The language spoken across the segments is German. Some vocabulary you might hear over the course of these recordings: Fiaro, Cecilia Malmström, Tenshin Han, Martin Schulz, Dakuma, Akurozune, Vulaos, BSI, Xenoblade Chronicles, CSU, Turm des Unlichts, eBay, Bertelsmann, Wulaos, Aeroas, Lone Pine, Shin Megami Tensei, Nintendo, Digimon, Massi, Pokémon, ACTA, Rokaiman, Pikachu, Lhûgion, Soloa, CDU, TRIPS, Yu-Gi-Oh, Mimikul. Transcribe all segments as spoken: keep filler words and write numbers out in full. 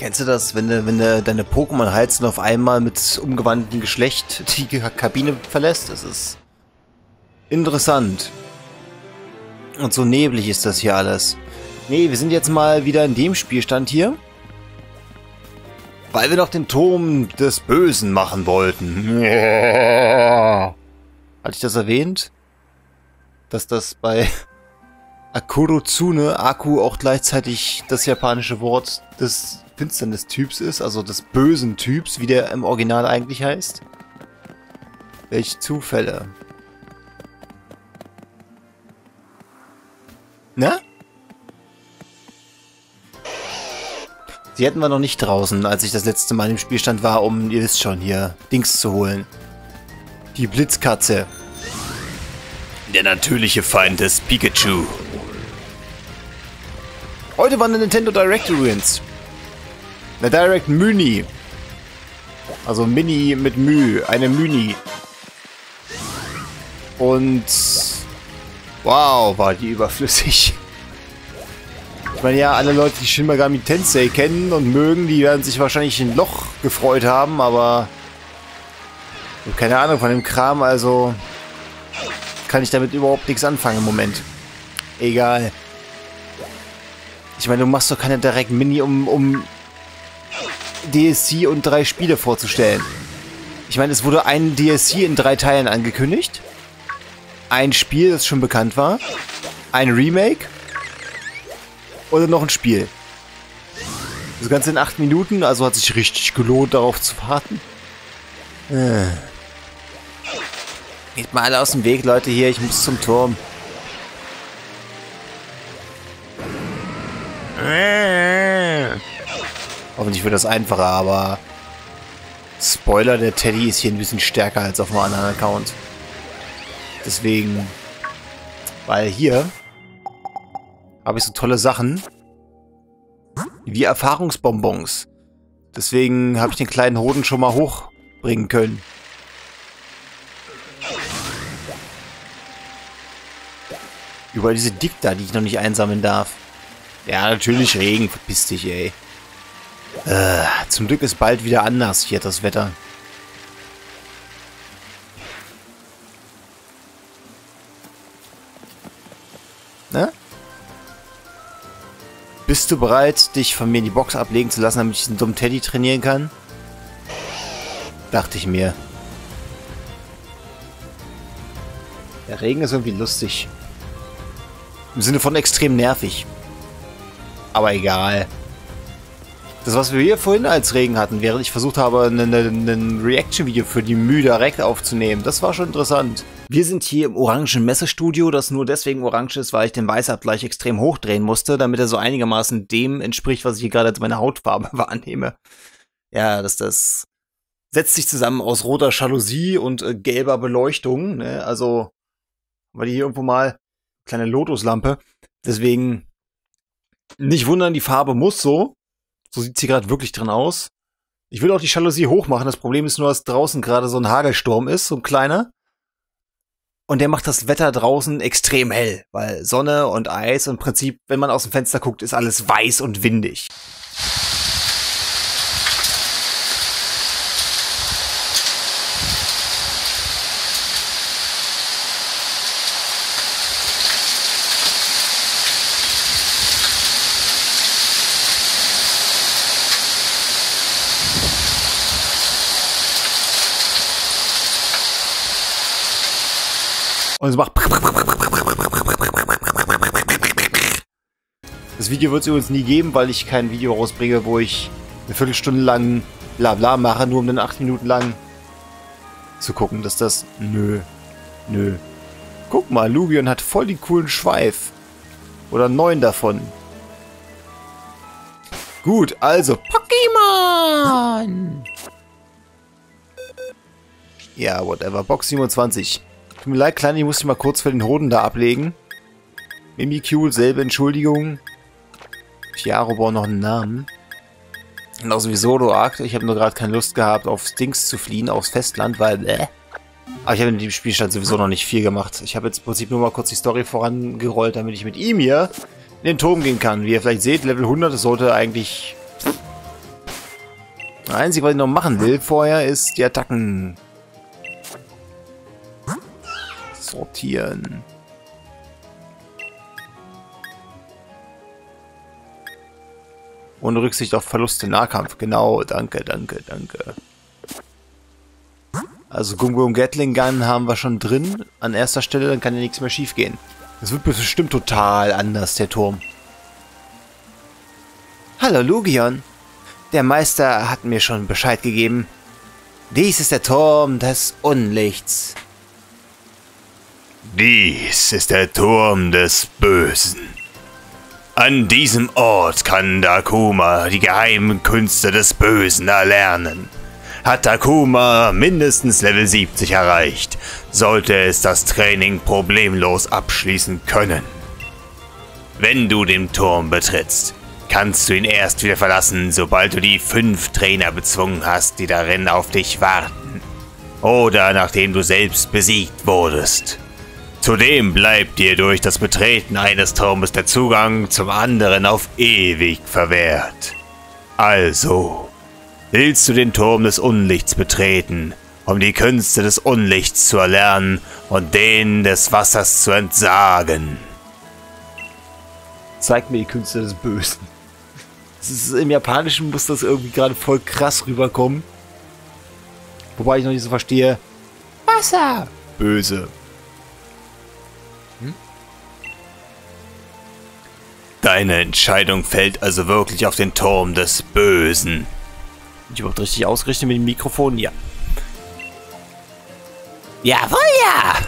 Kennst du das, wenn du, wenn du deine Pokémon heizt und auf einmal mit umgewandtem Geschlecht die Kabine verlässt? Das ist interessant. Und so neblig ist das hier alles. Nee, wir sind jetzt mal wieder in dem Spielstand hier. Weil wir noch den Turm des Bösen machen wollten. Hatte ich das erwähnt? Dass das bei Akurozune, Aku, auch gleichzeitig das japanische Wort des Finsternis-Typs ist, also des bösen Typs, wie der im Original eigentlich heißt. Welche Zufälle. Na? Die hatten wir noch nicht draußen, als ich das letzte Mal im Spielstand war, um, ihr wisst schon, hier Dings zu holen. Die Blitzkatze. Der natürliche Feind des Pikachu. Heute war eine Nintendo Direct übrigens. Eine Direct Mini. Also Mini mit Mü. Eine Mini. Und wow, war die überflüssig. Ich meine, ja, alle Leute, die Shin Megami Tensei kennen und mögen, die werden sich wahrscheinlich in ein Loch gefreut haben, aber ich habe keine Ahnung von dem Kram, also kann ich damit überhaupt nichts anfangen im Moment. Egal. Ich meine, du machst doch keine Direct Mini, um, um D L C und drei Spiele vorzustellen. Ich meine, es wurde ein D L C in drei Teilen angekündigt. Ein Spiel, das schon bekannt war. Ein Remake. Oder noch ein Spiel. Das Ganze in acht Minuten, also hat sich richtig gelohnt, darauf zu warten. Äh. Geht mal alle aus dem Weg, Leute, hier, ich muss zum Turm. Äh. Hoffentlich wird das einfacher, aber Spoiler, der Teddy ist hier ein bisschen stärker als auf dem anderen Account. Deswegen, weil hier habe ich so tolle Sachen wie Erfahrungsbonbons. Deswegen habe ich den kleinen Hoden schon mal hochbringen können. Über diese Dicta, die ich noch nicht einsammeln darf. Ja, natürlich Regen, verpiss dich, ey. Äh, zum Glück ist bald wieder anders hier das Wetter. Ne? Bist du bereit, dich von mir in die Box ablegen zu lassen, damit ich diesen dummen Teddy trainieren kann? Dachte ich mir. Der Regen ist irgendwie lustig. Im Sinne von extrem nervig. Aber egal. Das, was wir hier vorhin als Regen hatten, während ich versucht habe, ein Reaction-Video für die Mü direkt aufzunehmen, das war schon interessant. Wir sind hier im orangen Messestudio, das nur deswegen orange ist, weil ich den Weißabgleich extrem hochdrehen musste, damit er so einigermaßen dem entspricht, was ich hier gerade als meine Hautfarbe wahrnehme. Ja, das, das setzt sich zusammen aus roter Jalousie und äh, gelber Beleuchtung, ne? Also, weil die hier irgendwo mal kleine Lotuslampe. Deswegen nicht wundern, die Farbe muss so. So sieht sie gerade wirklich drin aus. Ich will auch die Jalousie hochmachen. Das Problem ist nur, dass draußen gerade so ein Hagelsturm ist, so ein kleiner. Und der macht das Wetter draußen extrem hell, weil Sonne und Eis und im Prinzip, wenn man aus dem Fenster guckt, ist alles weiß und windig. Und es macht. Das Video wird es übrigens nie geben, weil ich kein Video rausbringe, wo ich eine Viertelstunde lang Blabla mache, nur um dann acht Minuten lang zu gucken, dass das. Nö. Nö. Guck mal, Lhûgion hat voll den coolen Schweif. Oder neun davon. Gut, also. Pokémon! Ja, whatever. Box siebenundzwanzig. Tut mir leid, Kleine, ich muss dich mal kurz für den Hoden da ablegen. Mimikul, selbe Entschuldigung. Fiaro braucht noch einen Namen. Und auch sowieso, du Arkt. Ich habe nur gerade keine Lust gehabt, auf Dings zu fliehen, aufs Festland, weil, äh. Aber ich habe in dem Spielstand sowieso noch nicht viel gemacht. Ich habe jetzt im Prinzip nur mal kurz die Story vorangerollt, damit ich mit ihm hier in den Turm gehen kann. Wie ihr vielleicht seht, Level hundert, das sollte eigentlich Das Einzige, was ich noch machen will vorher, ist die Attacken sortieren. Ohne Rücksicht auf Verluste im Nahkampf. Genau, danke, danke, danke. Also Gum Gum Gatling Gun haben wir schon drin an erster Stelle, dann kann ja nichts mehr schief gehen. Es wird bestimmt total anders, der Turm. Hallo Lhûgion. Der Meister hat mir schon Bescheid gegeben. Dies ist der Turm des Unlichts. Dies ist der Turm des Bösen. An diesem Ort kann Dakuma die geheimen Künste des Bösen erlernen. Hat Dakuma mindestens Level siebzig erreicht, sollte es das Training problemlos abschließen können. Wenn du den Turm betrittst, kannst du ihn erst wieder verlassen, sobald du die fünf Trainer bezwungen hast, die darin auf dich warten. Oder nachdem du selbst besiegt wurdest. Zudem bleibt dir durch das Betreten eines Turmes der Zugang zum anderen auf ewig verwehrt. Also... willst du den Turm des Unlichts betreten, um die Künste des Unlichts zu erlernen und denen des Wassers zu entsagen? Zeig mir die Künste des Bösen. Das ist, im Japanischen muss das irgendwie gerade voll krass rüberkommen. Wobei ich noch nicht so verstehe. Wasser! Böse. Hm? Deine Entscheidung fällt also wirklich auf den Turm des Bösen. Ich überhaupt richtig ausrichten mit dem Mikrofon? Ja. Jawohl, ja!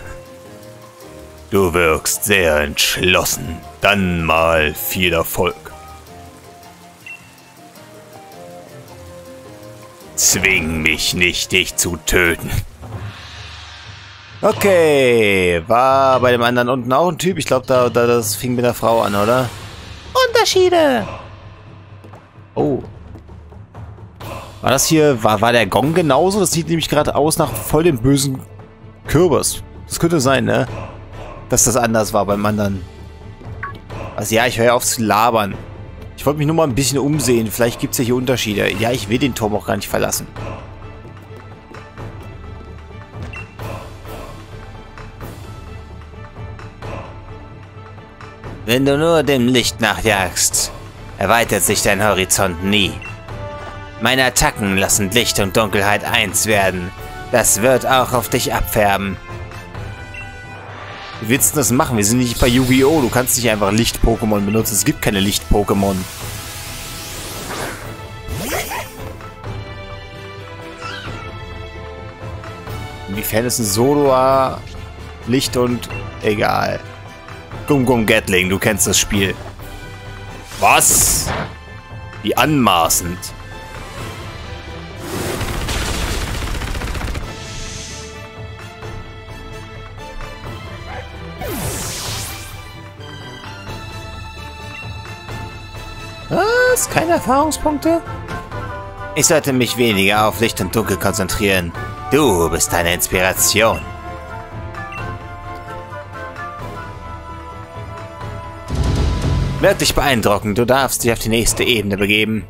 Du wirkst sehr entschlossen. Dann mal viel Erfolg. Zwing mich nicht, dich zu töten. Okay. War bei dem anderen unten auch ein Typ. Ich glaube, da, da, das fing mit der Frau an, oder? Unterschiede! Oh. War das hier, war, war der Gong genauso? Das sieht nämlich gerade aus nach voll dem bösen Kürbis. Das könnte sein, ne? Dass das anders war beim anderen. Also ja, ich höre ja auf zu labern. Ich wollte mich nur mal ein bisschen umsehen. Vielleicht gibt es ja hier Unterschiede. Ja, ich will den Turm auch gar nicht verlassen. Wenn du nur dem Licht nachjagst, erweitert sich dein Horizont nie. Meine Attacken lassen Licht und Dunkelheit eins werden. Das wird auch auf dich abfärben. Wie willst du das machen? Wir sind nicht bei Yu-Gi-Oh! Du kannst nicht einfach Licht-Pokémon benutzen. Es gibt keine Licht-Pokémon. Inwiefern ist ein Soloa Licht und... egal. Gum Gum Gatling, du kennst das Spiel. Was? Wie anmaßend. Was? Keine Erfahrungspunkte? Ich sollte mich weniger auf Licht und Dunkel konzentrieren. Du bist deine Inspiration. Wirklich beeindruckend. Du darfst dich auf die nächste Ebene begeben.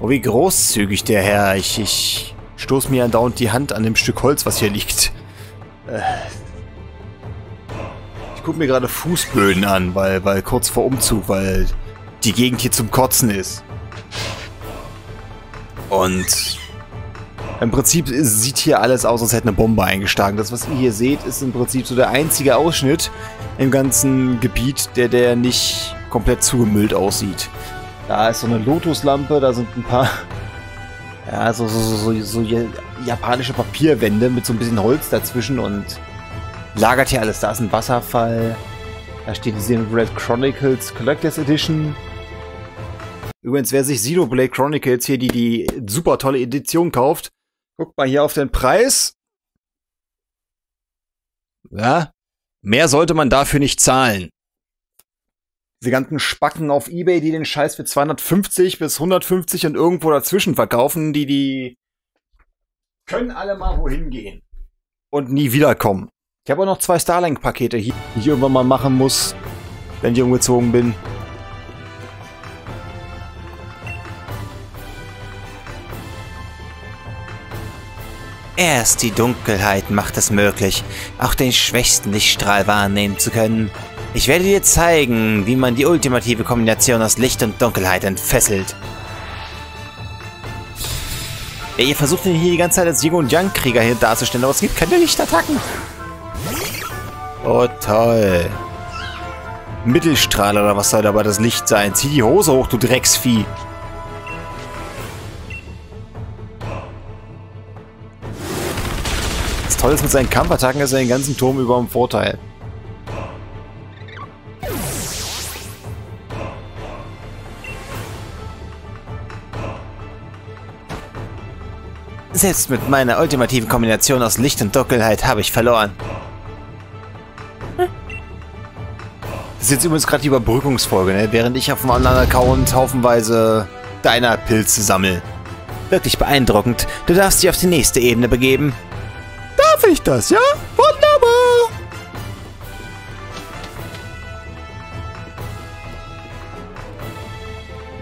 Oh, wie großzügig der Herr. Ich, ich stoß mir andauernd die Hand an dem Stück Holz, was hier liegt. Ich gucke mir gerade Fußböden an, weil, weil kurz vor Umzug, weil... die Gegend hier zum Kotzen ist. Und im Prinzip sieht hier alles aus, als hätte eine Bombe eingeschlagen. Das, was ihr hier seht, ist im Prinzip so der einzige Ausschnitt im ganzen Gebiet, der, der nicht komplett zugemüllt aussieht. Da ist so eine Lotuslampe, da sind ein paar ja, so, so, so, so, so japanische Papierwände mit so ein bisschen Holz dazwischen und lagert hier alles. Da ist ein Wasserfall. Da steht die Xenoblade Chronicles Collectors Edition. Übrigens, wer sich Xenoblade Chronicles hier die, die super tolle Edition kauft, guckt mal hier auf den Preis. Ja, mehr sollte man dafür nicht zahlen. Diese ganzen Spacken auf eBay, die den Scheiß für zweihundertfünfzig bis hundertfünfzig und irgendwo dazwischen verkaufen, die, die können alle mal wohin gehen und nie wiederkommen. Ich habe auch noch zwei Starlink-Pakete hier, die ich irgendwann mal machen muss, wenn ich umgezogen bin. Erst die Dunkelheit macht es möglich, auch den schwächsten Lichtstrahl wahrnehmen zu können. Ich werde dir zeigen, wie man die ultimative Kombination aus Licht und Dunkelheit entfesselt. Ja, ihr versucht ihn hier die ganze Zeit als Yin- und Yang-Krieger hier darzustellen, aber es gibt keine Lichtattacken. Oh, toll. Mittelstrahl oder was soll aber das Licht sein? Zieh die Hose hoch, du Drecksvieh. Das Tolle ist, mit seinen Kampfattacken ist er den ganzen Turm über im Vorteil. Selbst mit meiner ultimativen Kombination aus Licht und Dunkelheit habe ich verloren. Das ist jetzt übrigens gerade die Überbrückungsfolge, ne? Während ich auf dem anderen Account haufenweise deiner Pilze sammle. Wirklich beeindruckend. Du darfst dich auf die nächste Ebene begeben. Darf ich das, ja? Wunderbar!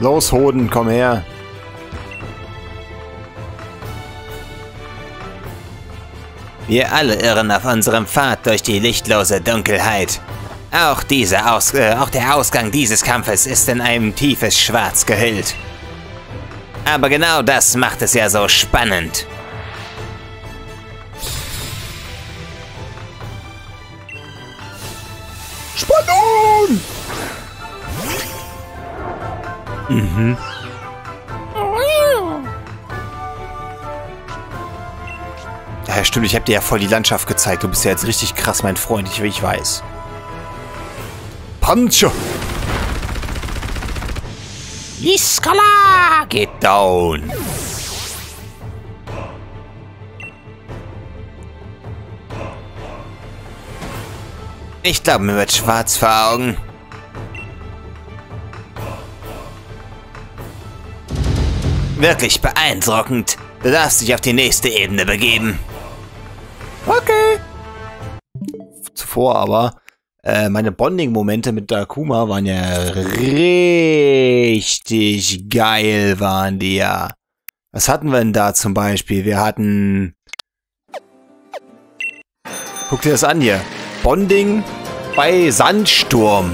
Los, Hoden, komm her. Wir alle irren auf unserem Pfad durch die lichtlose Dunkelheit. Auch, diese Aus äh, auch der Ausgang dieses Kampfes ist in einem tiefes Schwarz gehüllt. Aber genau das macht es ja so spannend. Spannung! Mhm. Ja, stimmt, ich habe dir ja voll die Landschaft gezeigt. Du bist ja jetzt richtig krass, mein Freund, ich, ich weiß. Pancho! Iskala! Geht down! Ich glaube, mir wird schwarz vor Augen. Wirklich beeindruckend. Du darfst dich auf die nächste Ebene begeben. Okay. Zuvor aber, äh, meine Bonding-Momente mit Dakuma waren ja richtig geil, waren die ja. Was hatten wir denn da zum Beispiel? Wir hatten... Guck dir das an hier. Bonding bei Sandsturm.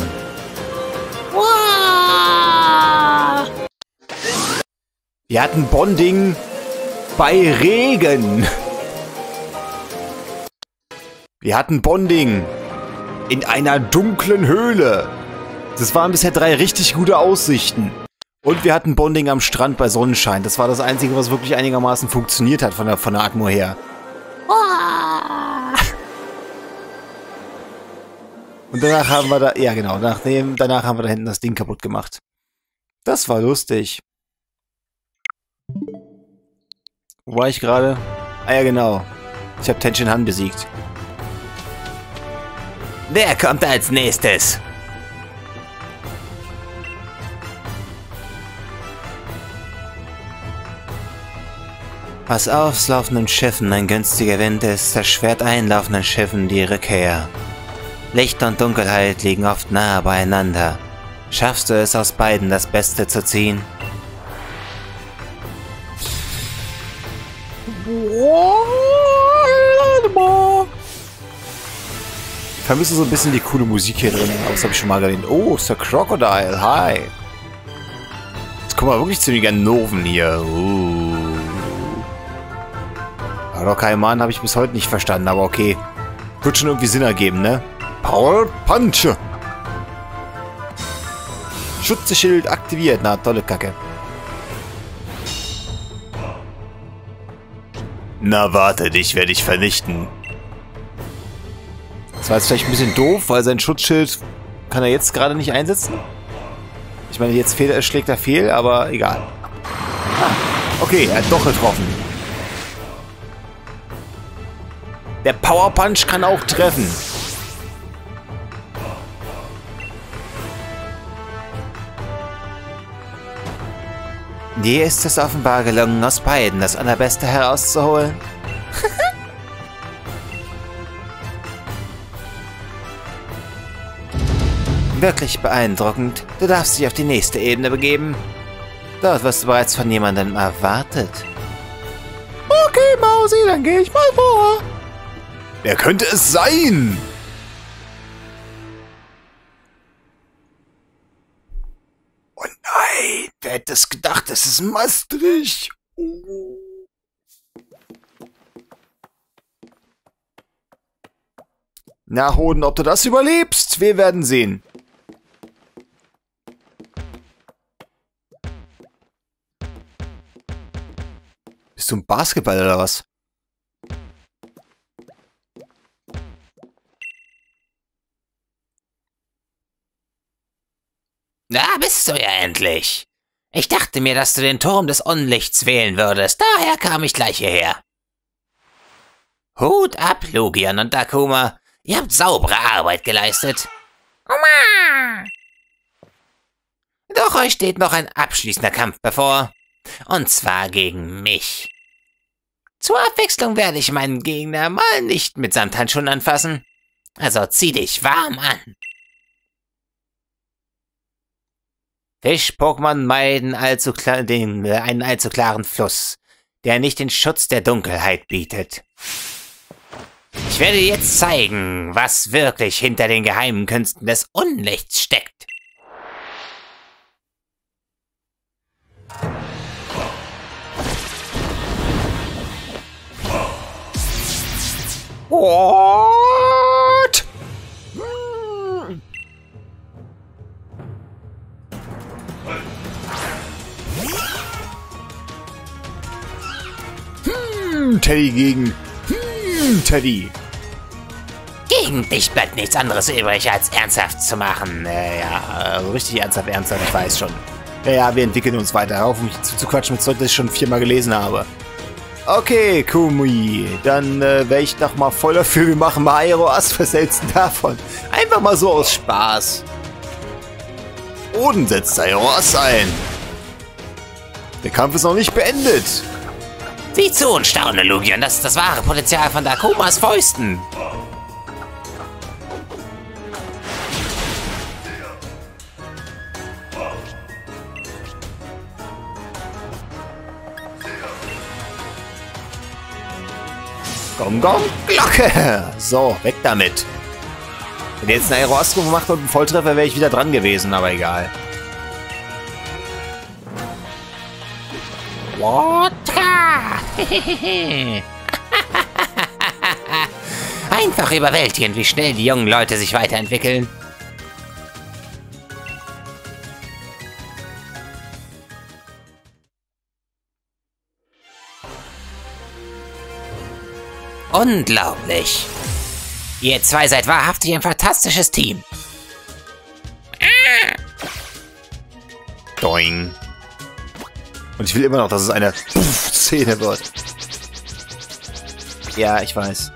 Wir hatten Bonding bei Regen. Wir hatten Bonding in einer dunklen Höhle. Das waren bisher drei richtig gute Aussichten. Und wir hatten Bonding am Strand bei Sonnenschein. Das war das Einzige, was wirklich einigermaßen funktioniert hat von der, von der Atmo her. Und danach haben wir da... Ja, genau. Nach dem, danach haben wir da hinten das Ding kaputt gemacht. Das war lustig. Wo war ich gerade? Ah ja, genau. Ich habe Tenshin Han besiegt. Wer kommt als nächstes? Was aufs laufenden Schiffen ein günstiger Wind ist, erschwert einlaufenden Schiffen die Rückkehr. Licht und Dunkelheit liegen oft nahe beieinander. Schaffst du es, aus beiden das Beste zu ziehen? Ich vermisse so ein bisschen die coole Musik hier drin, aber das habe ich schon mal erwähnt. Oh, Sir Crocodile, hi. Jetzt kommen wir wirklich zu den Ganoven hier. Uh. Rokaiman habe ich bis heute nicht verstanden, aber okay. Wird schon irgendwie Sinn ergeben, ne? Power Punch! Schutzschild aktiviert, na tolle Kacke. Na warte, dich werde ich vernichten. Das war jetzt vielleicht ein bisschen doof, weil sein Schutzschild kann er jetzt gerade nicht einsetzen. Ich meine, jetzt fehl, schlägt er fehl, aber egal. Ah, okay, er hat doch getroffen. Der Power Punch kann auch treffen. Dir ist es offenbar gelungen, aus beiden das Allerbeste herauszuholen. Wirklich beeindruckend. Du darfst dich auf die nächste Ebene begeben. Dort wirst du bereits von jemandem erwartet. Okay, Mausi, dann gehe ich mal vor. Wer könnte es sein? Oh nein, wer hätte es gedacht, das ist Maastricht. Oh. Na Hoden, ob du das überlebst, wir werden sehen. Bist du ein Basketball oder was? Na, bist du ja endlich. Ich dachte mir, dass du den Turm des Unlichts wählen würdest. Daher kam ich gleich hierher. Hut ab, Lhûgion und Dakuma. Ihr habt saubere Arbeit geleistet. Oma. Doch euch steht noch ein abschließender Kampf bevor. Und zwar gegen mich. Zur Abwechslung werde ich meinen Gegner mal nicht mit Samthandschuhen anfassen. Also zieh dich warm an. Fisch-Pokémon meiden allzu klar, den, äh, einen allzu klaren Fluss, der nicht den Schutz der Dunkelheit bietet. Ich werde jetzt zeigen, was wirklich hinter den geheimen Künsten des Unlichts steckt. Oh! Teddy gegen... Hm, Teddy. Gegen dich bleibt nichts anderes übrig, als ernsthaft zu machen. Äh, ja, also richtig ernsthaft, ernsthaft, ich weiß schon. Ja, ja, wir entwickeln uns weiter. Auf mich zu, zu quatschen mit Zeug, das ich schon viermal gelesen habe. Okay, Kumi. Dann äh, wäre ich noch mal voll dafür. Wir machen mal Aeroas, was hältst du davon? Einfach mal so aus Spaß. Oden setzt Aeroas ein. Der Kampf ist noch nicht beendet. Sieh zu und staune, Lhûgion, das ist das wahre Potenzial von Dakumas Fäusten. Komm, komm, Glocke! So, weg damit. Wenn ihr jetzt einen Aeroastro gemacht und einen Volltreffer, wäre ich wieder dran gewesen, aber egal. What? Einfach überwältigend, wie schnell die jungen Leute sich weiterentwickeln. Unglaublich. Ihr zwei seid wahrhaftig ein fantastisches Team. Doing. Und ich will immer noch, dass es eine Szene wird. Ja, ich weiß.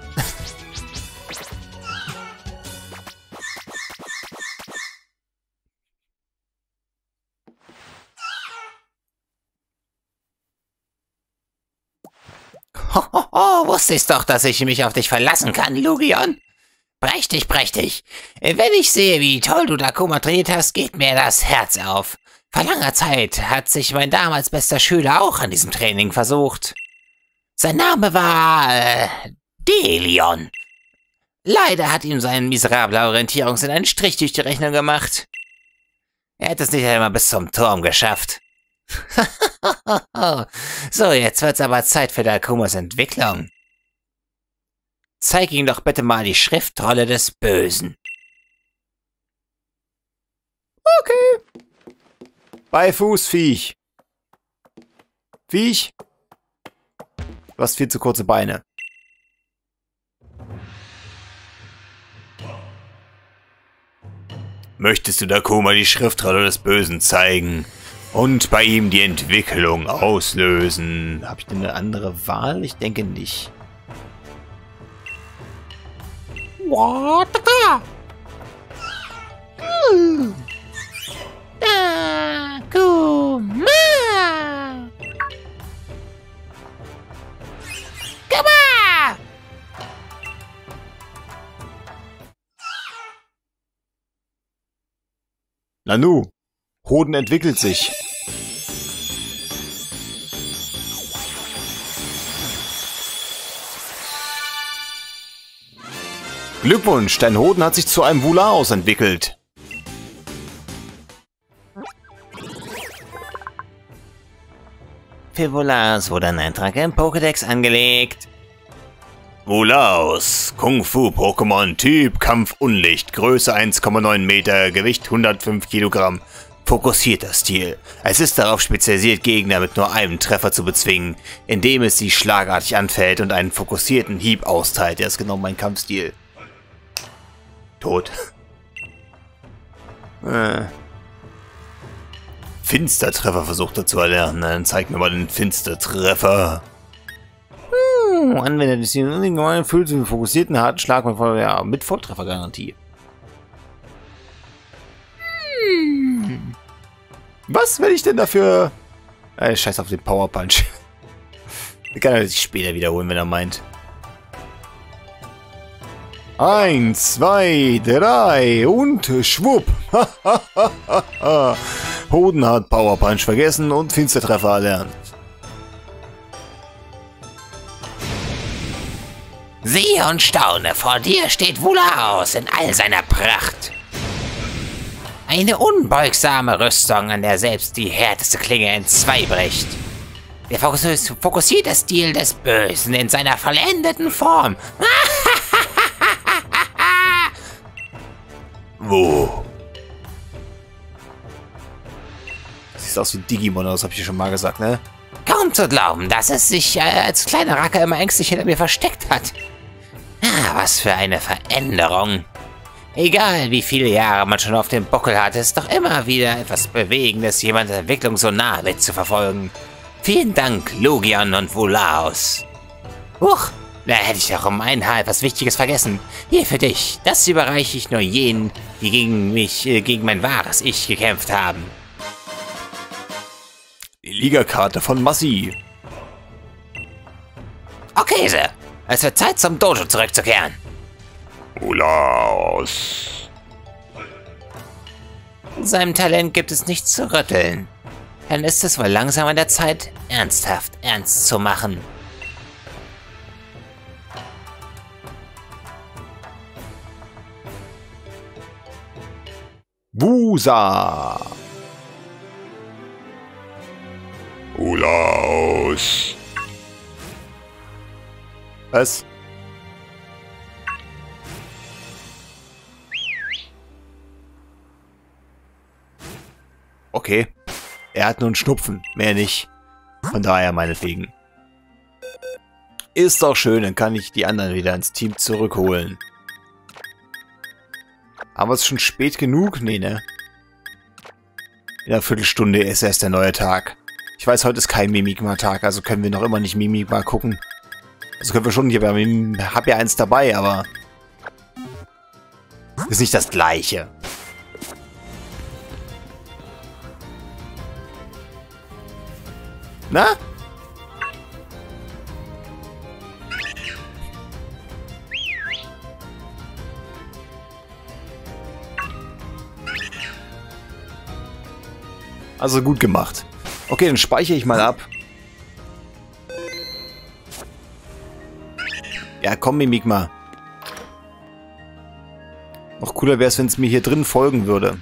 Ho, ho, ho, wusste ich doch, dass ich mich auf dich verlassen kann, Lhûgion. Prächtig, prächtig. Wenn ich sehe, wie toll du Dakuma trainiert hast, geht mir das Herz auf. Vor langer Zeit hat sich mein damals bester Schüler auch an diesem Training versucht. Sein Name war... Äh, Delion. Leider hat ihm sein miserabler Orientierungssinn einen Strich durch die Rechnung gemacht. Er hätte es nicht einmal bis zum Turm geschafft. So, jetzt wird's aber Zeit für Dakumas Entwicklung. Zeig ihm doch bitte mal die Schriftrolle des Bösen. Okay. Bei Fuß, Viech. Viech. Du hast viel zu kurze Beine. Möchtest du Dakuma die Schriftrolle des Bösen zeigen und bei ihm die Entwicklung auslösen? Habe ich denn eine andere Wahl? Ich denke nicht. What? Hm. Dakuma! Dakuma! Nanu, Hoden entwickelt sich. Glückwunsch, dein Hoden hat sich zu einem Wulaos entwickelt. Für Wulaos wurde ein Eintrag im Pokédex angelegt. Wulaos, Kung-Fu-Pokémon, Typ Kampf Unlicht, Größe eins Komma neun Meter, Gewicht hundertfünf Kilogramm, fokussierter Stil. Es ist darauf spezialisiert, Gegner mit nur einem Treffer zu bezwingen, indem es sie schlagartig anfällt und einen fokussierten Hieb austeilt. Der ist genau mein Kampfstil. Tot. äh. Finstertreffer versucht er zu erlernen. Dann zeig mir mal den Finstertreffer. Hm, Anwender des Unlicht fühlt sich mit fokussierten harten Schlag mit, Voll ja, mit Volltreffergarantie. Hm. Was will ich denn dafür? Äh, scheiß auf den Power Punch. Den kann er sich später wiederholen, wenn er meint. Eins, zwei, drei und schwupp. Hoden hat Power Punch vergessen und Finstertreffer erlernt. Sieh und staune, vor dir steht Wulaos in all seiner Pracht. Eine unbeugsame Rüstung, an der selbst die härteste Klinge in zwei bricht. Der fokussierte Stil des Bösen in seiner vollendeten Form. Wo? Sieht aus wie Digimon aus, hab ich dir schon mal gesagt, ne? Kaum zu glauben, dass es sich äh, als kleiner Racker immer ängstlich hinter mir versteckt hat. Ah, was für eine Veränderung. Egal, wie viele Jahre man schon auf dem Buckel hat, ist doch immer wieder etwas Bewegendes, jemands Entwicklung so nah mitzuverfolgen. Vielen Dank, Lhûgion und Vulaos. Huch, da hätte ich doch um ein Haar etwas Wichtiges vergessen. Hier für dich, das überreiche ich nur jenen, die gegen mich, äh, gegen mein wahres Ich gekämpft haben. Die Ligakarte von Massi. Okay, Sir. Es wird Zeit, zum Dojo zurückzukehren. Wulaos. In seinem Talent gibt es nichts zu rütteln. Dann ist es wohl langsam an der Zeit, ernsthaft ernst zu machen. Wusa. Wulaos. Was? Okay. Er hat nur einen Schnupfen, mehr nicht. Von daher meinetwegen. Ist doch schön, dann kann ich die anderen wieder ins Team zurückholen. Aber es ist schon spät genug? Nee, ne? In einer Viertelstunde ist erst der neue Tag. Ich weiß, heute ist kein Mimikma-Tag, also können wir noch immer nicht Mimikma gucken. Also können wir schon, ich habe ja eins dabei, aber ist nicht das Gleiche. Na? Also gut gemacht. Okay, dann speichere ich mal ab. Ja, komm, Mimikma. Noch cooler wäre es, wenn es mir hier drin folgen würde.